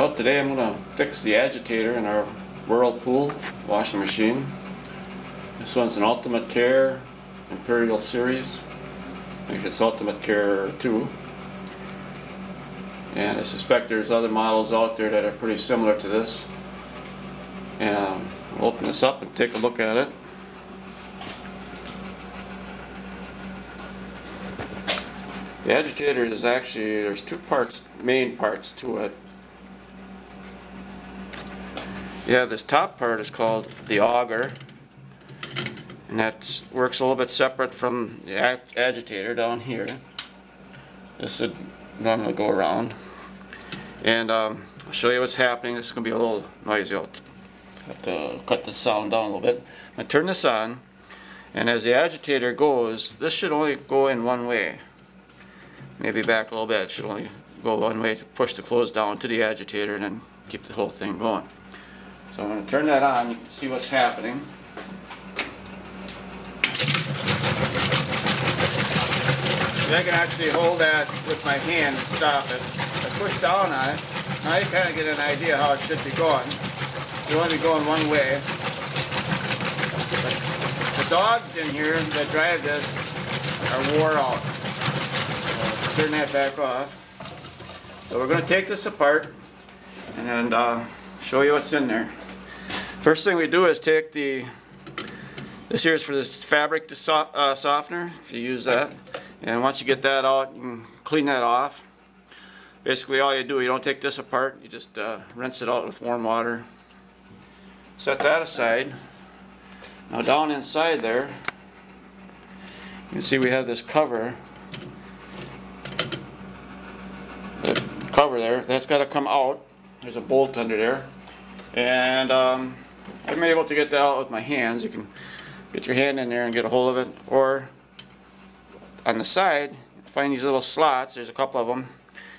Well, today I'm going to fix the agitator in our Whirlpool washing machine. This one's an Ultimate Care Imperial series. I think it's Ultimate Care 2. And I suspect there's other models out there that are pretty similar to this. And I'll open this up and take a look at it. The agitator is actually, there's two parts, main parts to it. Yeah, this top part is called the auger, and that works a little bit separate from the agitator down here. This is normally go around, and I'll show you what's happening. This is going to be a little noisy. I'll have to cut the sound down a little bit. I'm going to turn this on, and as the agitator goes, this should only go in one way. Maybe back a little bit. It should only go one way to push the clothes down to the agitator and then keep the whole thing going. So I'm going to turn that on. You can see what's happening. And I can actually hold that with my hand and stop it. I push down on it. Now you kind of get an idea how it should be going. It'll only be going one way. But the dogs in here that drive this are wore out. Turn that back off. So we're going to take this apart and then show you what's in there. First thing we do is take the, this here is for this fabric softener, if you use that. And once you get that out, you can clean that off. Basically all you do, you don't take this apart, you just rinse it out with warm water. Set that aside. Now down inside there, you can see we have this cover. There, that's got to come out. There's a bolt under there, and I'm able to get that out with my hands. You can get your hand in there and get a hold of it, or on the side find these little slots. There's a couple of them,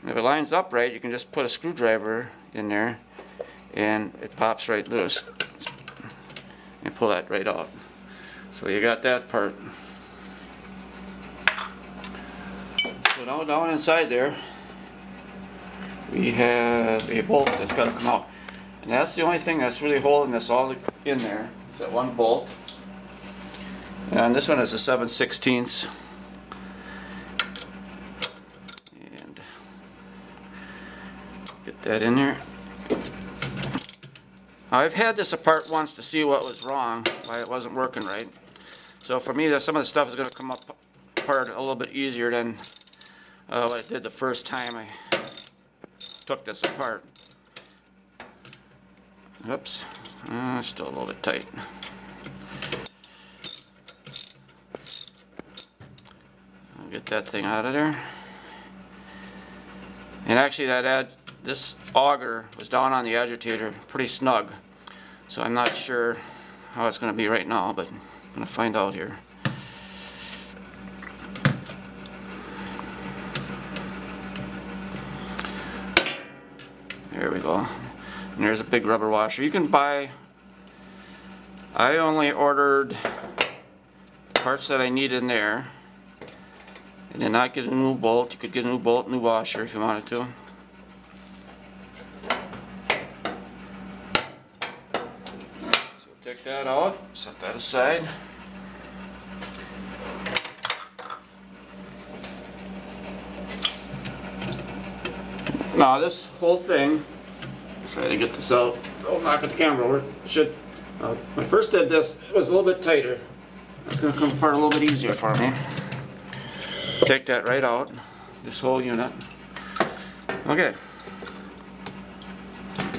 and if it lines up right, you can just put a screwdriver in there and it pops right loose and pull that right out. So you got that part. So now down inside there we have a bolt that's got to come out, and that's the only thing that's really holding this all in there. It's that one bolt, and this one is a 7/16, and get that in there. Now, I've had this apart once to see what was wrong, why it wasn't working right. So for me, some of the stuff is going to come apart a little bit easier than what it did the first time I took this apart. Oops, still a little bit tight. I'll get that thing out of there. And actually, this auger was down on the agitator pretty snug, so I'm not sure how it's going to be right now, but I'm going to find out here. There we go. And there's a big rubber washer. You can buy, I only ordered the parts that I need in there. And then I get a new bolt. You could get a new bolt, new washer if you wanted to. So we'll take that out, set that aside. Now this whole thing, try to get this out. Don't knock the camera over. Should when I first did this, it was a little bit tighter. That's going to come apart a little bit easier for me. Take that right out. This whole unit. Okay.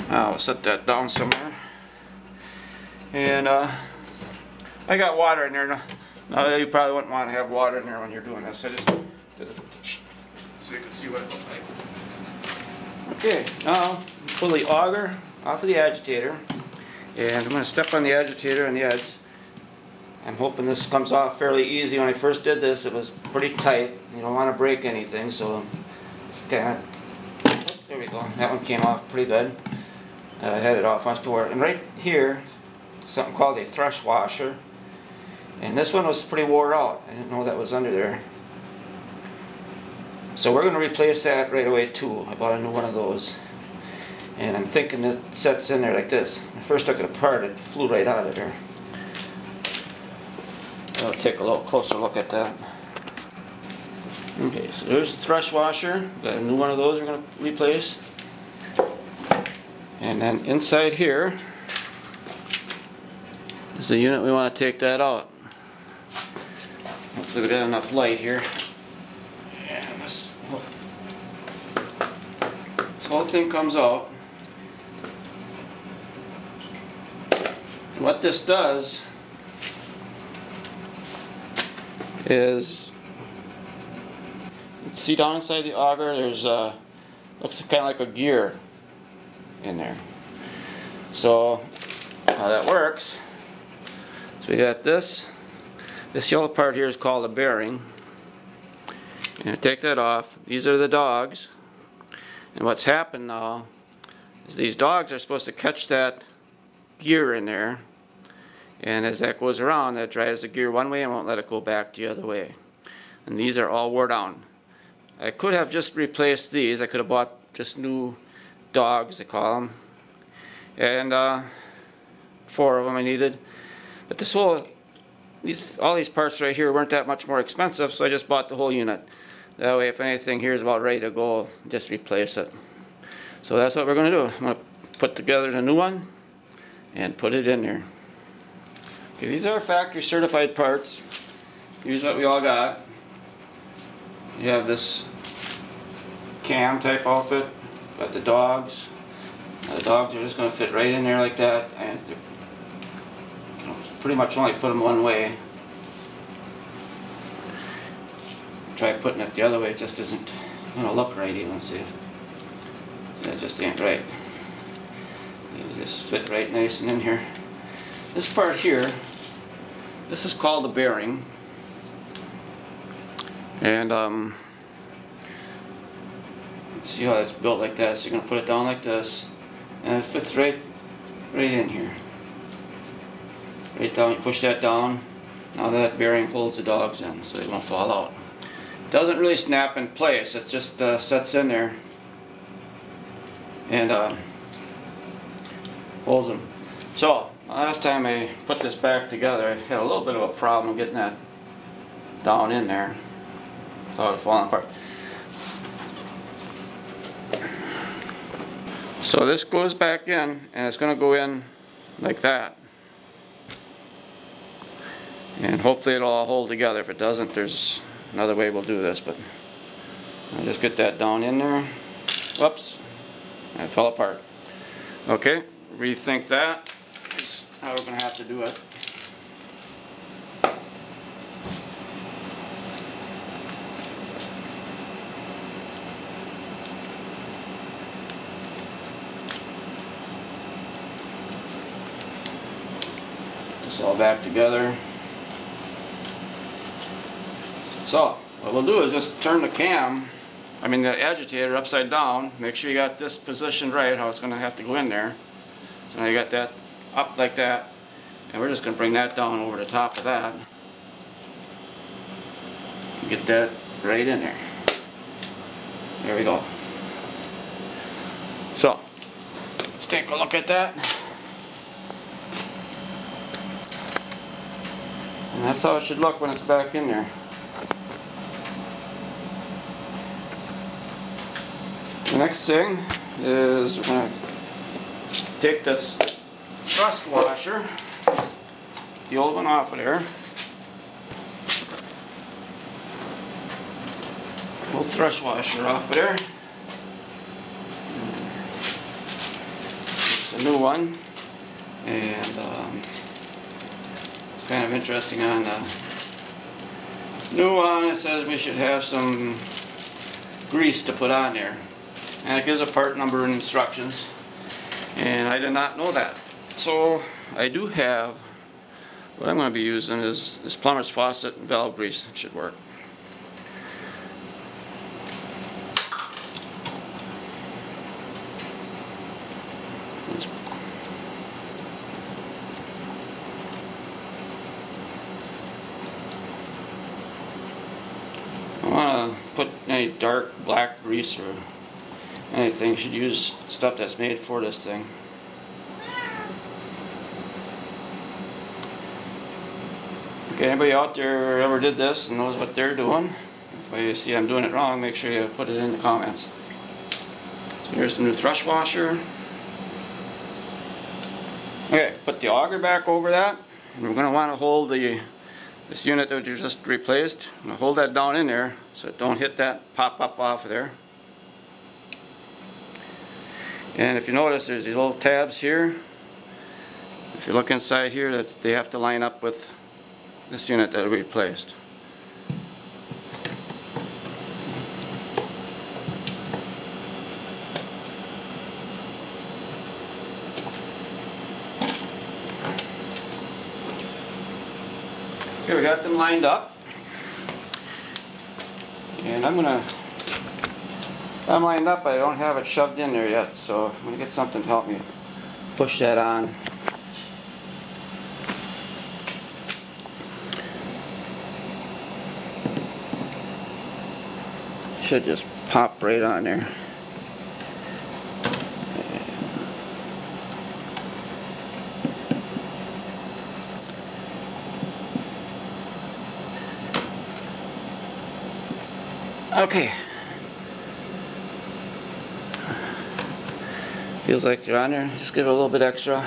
Now we'll set that down somewhere. And I got water in there. Now you probably wouldn't want to have water in there when you're doing this. I just did it so you can see what it looked like. Okay, now pull the auger off of the agitator, and I'm going to step on the agitator on the edge. I'm hoping this comes off fairly easy. When I first did this, it was pretty tight. You don't want to break anything, so just kind of, there we go. That one came off pretty good. I had it off once before. And right here, something called a thrush washer, and this one was pretty wore out. I didn't know that was under there. So we're going to replace that right away too. I bought a new one of those. And I'm thinking it sets in there like this. When I first took it apart, it flew right out of there. I'll take a little closer look at that. Okay, so there's the thrush washer. Got a new one of those we're going to replace. And then inside here is the unit we want to take that out. Hopefully we got enough light here. Yeah, this whole thing comes out. What this does is, see down inside the auger, there's a, looks kind of like a gear in there. So how that works, so we got this yellow part here is called a bearing, and I take that off. These are the dogs, and what's happened now is these dogs are supposed to catch that gear in there, and as that goes around, that drives the gear one way and won't let it go back the other way. And these are all wore down. I could have just replaced these. I could have bought just new dogs, they call them, and 4 of them I needed. But this whole, all these parts right here weren't that much more expensive, so I just bought the whole unit. That way, if anything here is about ready to go, just replace it. So that's what we're going to do. I'm going to put together the new one and put it in there. Okay, these are factory certified parts. Here's what we all got. You have this cam type outfit, got the dogs. Now the dogs are just going to fit right in there like that, and you know, pretty much only put them one way. Try putting it the other way, it just isn't going to look right even. See, that just ain't right. They just fit right nice and in here. This part here, this is called a bearing, and see how it's built like that. So you're gonna put it down like this, and it fits right in here. Right down. You push that down. Now that bearing holds the dogs in, so they won't fall out. It doesn't really snap in place. It just sets in there and holds them. So last time I put this back together, I had a little bit of a problem getting that down in there. Thought it was falling apart. So this goes back in, and it's going to go in like that. And hopefully it'll all hold together. If it doesn't, there's another way we'll do this, but I'll just get that down in there. Whoops, and it fell apart. Okay, rethink that. That's how we're going to have to do it. This all back together. So what we'll do is just turn the agitator upside down. Make sure you got this positioned right, how it's going to have to go in there. So now you got that up like that, and we're just going to bring that down over the top of that. Get that right in there. There we go. So let's take a look at that. And that's how it should look when it's back in there. The next thing is we're going to take this thrust washer, the old one off of there. Old thrust washer off of there. It's a new one. And kind of interesting on the new one, it says we should have some grease to put on there, and it gives a part number and instructions, and I did not know that. So I do have, what I'm going to be using is this plumber's faucet and valve grease. It should work. I don't want to put any dark black grease or any everything should use stuff that's made for this thing. Okay, anybody out there ever did this and knows what they're doing? If you see I'm doing it wrong, make sure you put it in the comments. So here's the new thrush washer. Okay, put the auger back over that, and we're going to want to hold this unit that you just replaced. I'm going to hold that down in there so it don't hit that pop up off of there. And if you notice, there's these little tabs here. If you look inside here, they have to line up with this unit that we replaced. Okay, we got them lined up, and I'm lined up, I don't have it shoved in there yet, so I'm going to get something to help me push that on. Should just pop right on there. Okay. Feels like they're on there. Just give it a little bit extra.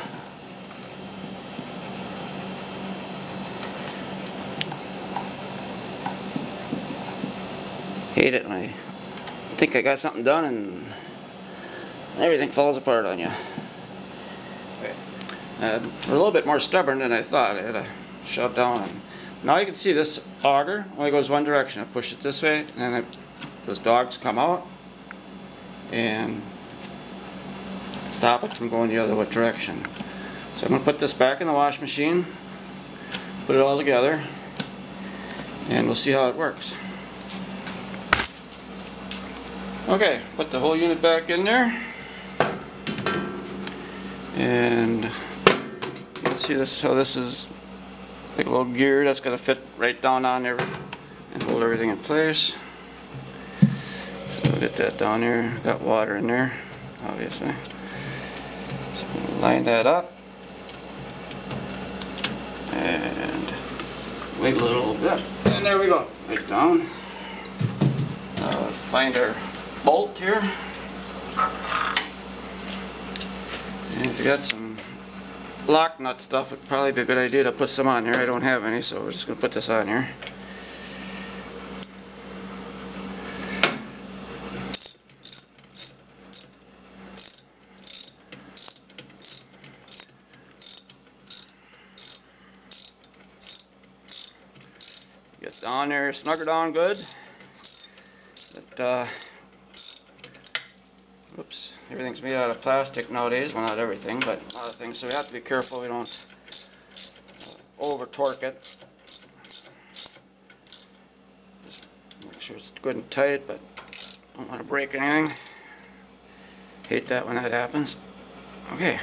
Hate it when I think I got something done and everything falls apart on you. We're a little bit more stubborn than I thought. I had to shove down. Now you can see this auger only goes one direction. I push it this way, and then those dogs come out and stop it from going the other direction. So I'm going to put this back in the wash machine, put it all together, and we'll see how it works. Okay, put the whole unit back in there, and you can see this. So this is like a little gear that's going to fit right down on there and hold everything in place. So get that down there. Got water in there, obviously. So line that up and wiggle it a little bit, and there we go. Right down. Find our bolt here, and if you got some lock nut stuff, it'd probably be a good idea to put some on here. I don't have any, so we're just going to put this on here. Get down there, snug her down good. But, oops, everything's made out of plastic nowadays. Well, not everything, but a lot of things. So we have to be careful we don't over torque it. Just make sure it's good and tight, but don't want to break anything. Hate that when that happens. Okay.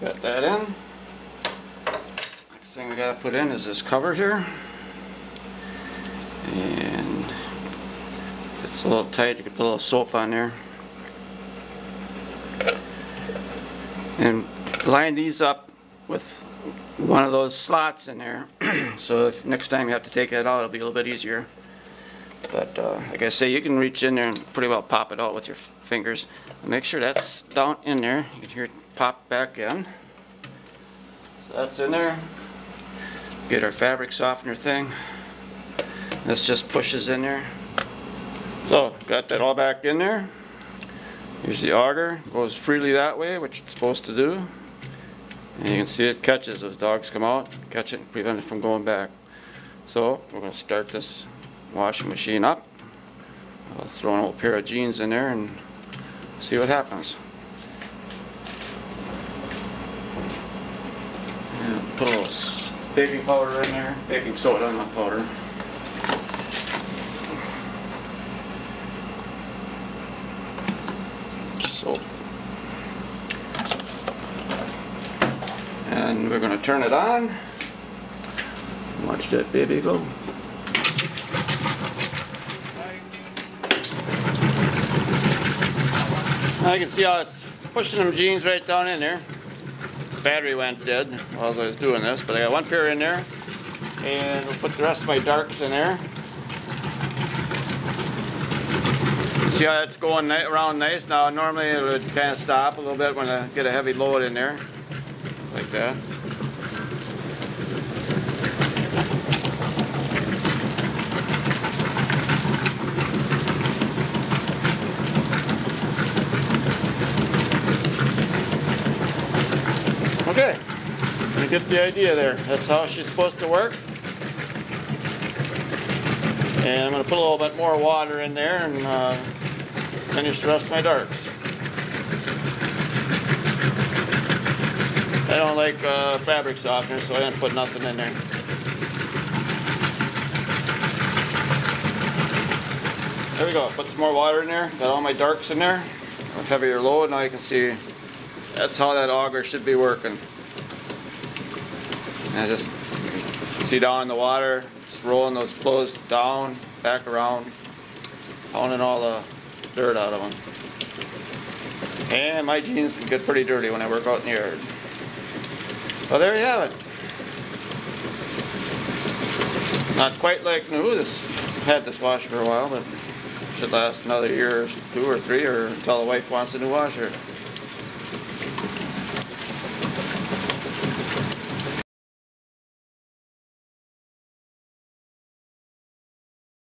Got that in. Next thing we got to put in is this cover here. And if it's a little tight, you can put a little soap on there. And line these up with one of those slots in there. So if next time you have to take that out, it'll be a little bit easier. But like I say, you can reach in there and pretty well pop it out with your fingers. And make sure that's down in there. You can hear it pop back in. So that's in there. Get our fabric softener thing. This just pushes in there. So, got that all back in there. Here's the auger. It goes freely that way, which it's supposed to do. And you can see it catches. Those dogs come out, catch it, and prevent it from going back. So, we're going to start this washing machine up. I'll throw an old pair of jeans in there and see what happens. And put a little baking powder in there, baking soda, not powder. And we're going to turn it on. Watch that baby go. Now you can see how it's pushing them jeans right down in there. The battery went dead while I was doing this, but I got one pair in there, and we'll put the rest of my darks in there. See how that's going around nice. Now normally it would kind of stop a little bit when I get a heavy load in there, like that. Okay, you get the idea there. That's how she's supposed to work. And I'm going to put a little bit more water in there and finish the rest of my darks. I don't like fabric softener, so I didn't put nothing in there. There we go. Put some more water in there. Got all my darks in there. A heavier load. Now you can see that's how that auger should be working. And just see down in the water, just rolling those clothes down, back around, pounding all the dirt out of them. And my jeans can get pretty dirty when I work out in the yard. Well, there you have it. Not quite like new. I've had this washer for a while, but it should last another year or two or three, or until the wife wants a new washer.